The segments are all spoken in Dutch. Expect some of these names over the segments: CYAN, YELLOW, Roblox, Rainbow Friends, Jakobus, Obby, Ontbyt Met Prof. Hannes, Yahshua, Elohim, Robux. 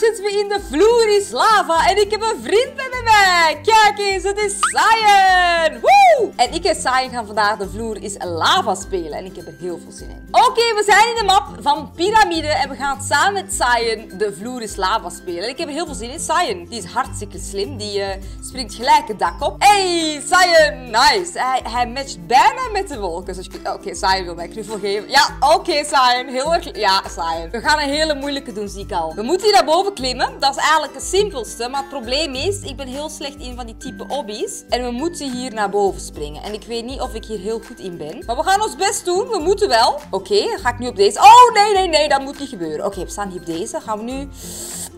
zitten we in de vloer is lava en ik heb een vriend bij mij. Kijk eens, het is Cyan. Woe! En ik en Cyan gaan vandaag de vloer is lava spelen en ik heb er heel veel zin in. Oké, we zijn in de map van piramide en we gaan samen met Cyan de vloer is lava spelen. En ik heb er heel veel zin in. Cyan, die is hartstikke slim, die springt gelijk het dak op. Hey, Cyan, nice. Hij matcht bijna met de wolken. Dus oké, Cyan wil mij knuffel geven. Ja, oké, Cyan, heel erg. Ja, Cyan. We gaan een hele moeilijke doen, zie ik al. We moeten hier naar boven klimmen. Dat is eigenlijk het simpelste. Maar het probleem is, ik ben heel slecht in van die type hobby's. En we moeten hier naar boven springen. En ik weet niet of ik hier heel goed in ben. Maar we gaan ons best doen. We moeten wel. Oké, dan ga ik nu op deze. Oh, nee. Dat moet niet gebeuren. Oké, we staan hier op deze. Gaan we nu...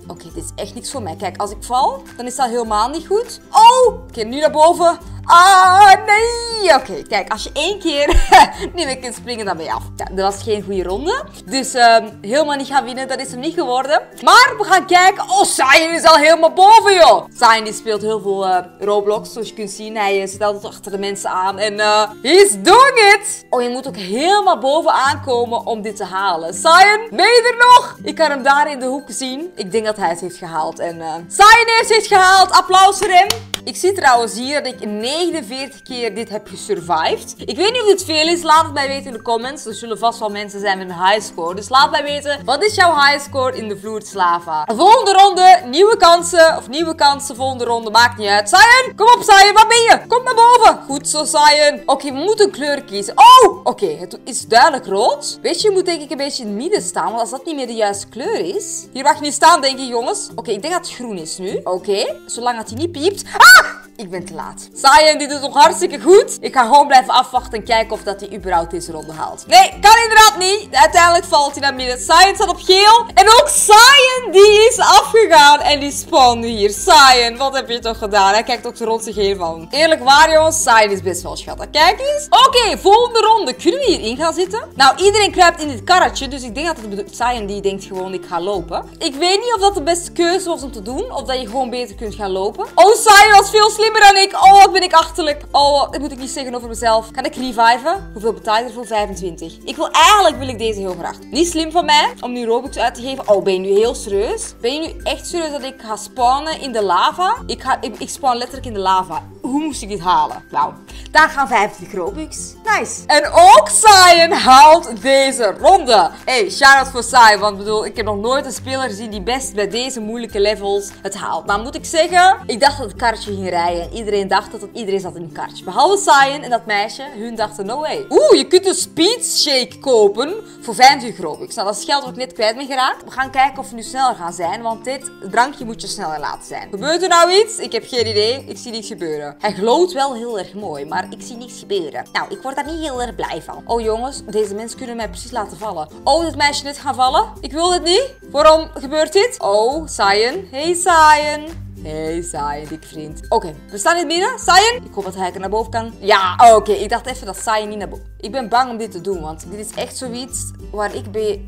Oké, dit is echt niks voor mij. Kijk, als ik val, dan is dat helemaal niet goed. Oh! Oké, nu naar boven. Ah, nee! Oké, kijk, als je één keer niet meer kunt springen, dan ben je af. Ja, dat was geen goede ronde. Dus helemaal niet gaan winnen, dat is hem niet geworden. Maar we gaan kijken. Oh, Cyan is al helemaal boven, joh! Cyan die speelt heel veel Roblox, zoals je kunt zien. Hij zit altijd achter de mensen aan en he's doing it! Oh, je moet ook helemaal boven aankomen om dit te halen. Cyan, ben je er nog? Ik kan hem daar in de hoek zien. Ik denk dat hij het heeft gehaald. En Cyan heeft het gehaald. Applaus voor hem. Ik zie trouwens hier dat ik 49 keer dit heb gesurvived. Ik weet niet of dit veel is. Laat het mij weten in de comments. Er zullen vast wel mensen zijn met een high score. Dus laat mij weten, wat is jouw high score in de vloer lava? Volgende ronde, nieuwe kansen. Of nieuwe kansen, volgende ronde. Maakt niet uit. Cyan, kom op Cyan, waar ben je? Kom naar boven. Goed zo Cyan. Oké, we moeten een kleur kiezen. Oh, oké, het is duidelijk rood. Weet je, je moet denk ik een beetje in het midden staan. Want als dat niet meer de juiste kleur is. Hier mag je niet staan denk ik jongens. Oké, ik denk dat het groen is nu. Oké, zolang dat hij niet piept. Ah! Ik ben te laat. Cyan, die doet nog hartstikke goed. Ik ga gewoon blijven afwachten en kijken of dat hij überhaupt deze ronde haalt. Nee, kan inderdaad niet. Uiteindelijk valt hij naar midden. Cyan staat op geel. En ook Cyan, die is afgegaan. En die spawnde hier. Cyan, wat heb je toch gedaan? Hij kijkt ook rond zich heen van. Eerlijk waar, jongens. Cyan is best wel schattig. Kijk eens. Oké, volgende ronde. Kunnen we hierin gaan zitten? Nou, iedereen kruipt in dit karretje. Dus ik denk dat het bedoelt. Cyan, die denkt gewoon, ik ga lopen. Ik weet niet of dat de beste keuze was om te doen. Of dat je gewoon beter kunt gaan lopen. Oh, Cyan was veel slimmer dan ik. Oh, wat ben ik achterlijk. Oh, dat moet ik niet zeggen over mezelf. Kan ik reviven? Hoeveel betaal je ervoor? 25. Eigenlijk wil ik deze heel graag. Niet slim van mij om nu Robux uit te geven. Oh, ben je nu heel serieus? Ben je nu echt serieus dat ik ga spawnen in de lava? Ik spawn letterlijk in de lava. Hoe moest ik dit halen? Nou, daar gaan 50 Robux. Nice. En ook Cyan haalt deze ronde. Hey, shout-out voor Cyan. Want bedoel, ik heb nog nooit een speler gezien die best bij deze moeilijke levels het haalt. Maar moet ik zeggen, ik dacht dat het karretje ging rijden. Iedereen dacht dat iedereen zat in een kartje. Behalve Cyan en dat meisje, hun dachten no way. Oeh, je kunt een speed shake kopen voor 50 Robux. Nou, dat is geld wat ik net kwijt ben geraakt. We gaan kijken of we nu sneller gaan zijn, want dit drankje moet je sneller laten zijn. Gebeurt er nou iets? Ik heb geen idee. Ik zie niks gebeuren. Hij gloot wel heel erg mooi, maar ik zie niks gebeuren. Nou, ik word daar niet heel erg blij van. Oh jongens, deze mensen kunnen mij precies laten vallen. Oh, dit meisje net gaan vallen. Ik wil dit niet. Waarom gebeurt dit? Oh, Cyan. Hey Cyan. Hey Cyan, dik vriend. Oké, we staan in het midden. Cyan, ik hoop dat hij er naar boven kan. Ja, oké, ik dacht even dat Cyan niet naar boven... Ik ben bang om dit te doen, want dit is echt zoiets waar ik bij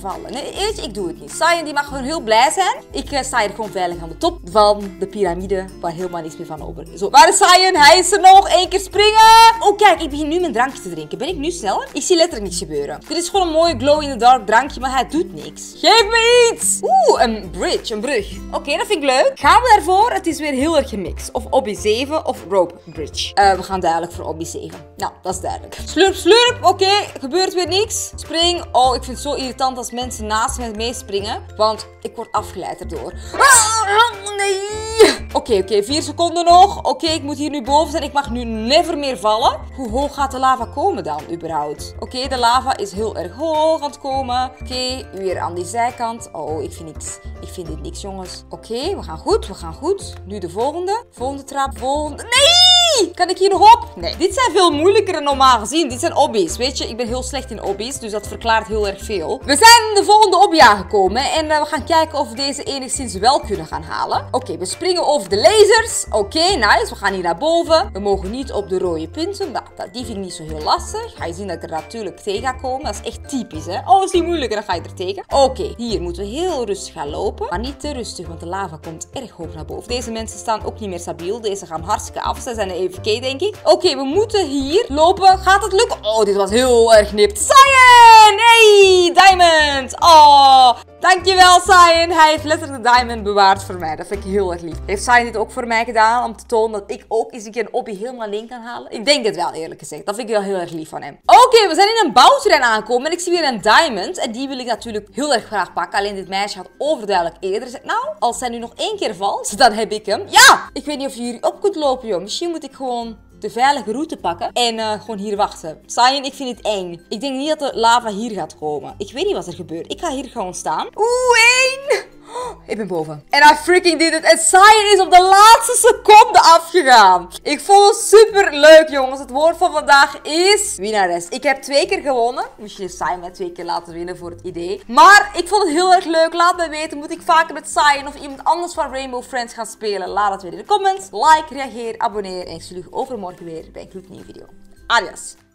vallen. Nee, weet je, ik doe het niet. Cyan die mag gewoon heel blij zijn. Ik sta hier gewoon veilig aan de top van de piramide, waar helemaal niets meer van over is. Zo, waar is Cyan? Hij is er nog. Eén keer springen. Oh, kijk, ik begin nu mijn drankje te drinken. Ben ik nu sneller? Ik zie letterlijk niks gebeuren. Dit is gewoon een mooi glow-in-the-dark drankje, maar hij doet niks. Geef me iets! Oeh, een bridge, een brug. Oké, dat vind ik leuk. Gaan we daarvoor? Het is weer heel erg gemixt. Of Obby 7 of Rope Bridge. We gaan duidelijk voor Obby 7. Nou, dat is duidelijk. Slurp, slurp. Oké, gebeurt weer niks. Spring. Oh, ik vind het zo irritant als mensen naast me meespringen. Want ik word afgeleid erdoor. Ah, nee. Oké, 4 seconden nog. Oké, ik moet hier nu boven zijn. Ik mag nu never meer vallen. Hoe hoog gaat de lava komen dan, überhaupt? Oké, de lava is heel erg hoog aan het komen. Oké, weer aan die zijkant. Oh, ik vind niks. Ik vind dit niks, jongens. Oké, we gaan goed. Nu de volgende. Volgende trap. Volgende... Nee! Kan ik hier nog op? Nee. Dit zijn veel moeilijker dan normaal gezien. Dit zijn hobby's. Weet je, ik ben heel slecht in hobby's. Dus dat verklaart heel erg veel. We zijn in de volgende hobby aangekomen. En we gaan kijken of we deze enigszins wel kunnen gaan halen. Oké, we springen over de lasers. Oké, nice. We gaan hier naar boven. We mogen niet op de rode punten. Nou, die vind ik niet zo heel lastig. Ga je zien dat ik er natuurlijk tegen ga komen. Dat is echt typisch, hè. Oh, is die moeilijker? Dan ga je er tegen. Oké, hier moeten we heel rustig gaan lopen. Maar niet te rustig, want de lava komt erg hoog naar boven. Deze mensen staan ook niet meer stabiel. Deze gaan hartstikke af. Ze zijn EVK, denk ik. Oké, we moeten hier lopen. Gaat het lukken? Oh, dit was heel erg nipt. Cyan! Hey, Diamond! Oh... Dankjewel Sayen, hij heeft letterlijk de diamond bewaard voor mij. Dat vind ik heel erg lief. Heeft Sayen dit ook voor mij gedaan om te tonen dat ik ook eens een keer een hobby helemaal alleen kan halen? Ik denk het wel, eerlijk gezegd. Dat vind ik wel heel erg lief van hem. Oké, we zijn in een bouwterrein aangekomen en ik zie weer een diamond. En die wil ik natuurlijk heel erg graag pakken. Alleen dit meisje had overduidelijk eerder gezegd, nou, als zij nu nog één keer valt, dan heb ik hem. Ja! Ik weet niet of je hier op kunt lopen, joh. Misschien moet ik gewoon de veilige route pakken en gewoon hier wachten. Sayen, ik vind het eng. Ik denk niet dat de lava hier gaat komen. Ik weet niet wat er gebeurt. Ik ga hier gewoon staan. Oeh, één! Oh, ik ben boven. En I freaking did it. En Sayen is op de laatste seconde afgegaan. Ik vond het super leuk, jongens. Het woord van vandaag is winnares. Ik heb 2 keer gewonnen. Misschien heeft Sayen mij 2 keer laten winnen voor het idee. Maar ik vond het heel erg leuk. Laat me weten, moet ik vaker met Sayen of iemand anders van Rainbow Friends gaan spelen? Laat het weer in de comments. Like, reageer, abonneer. En ik zie jullie overmorgen weer bij een gloednieuwe video. Adios.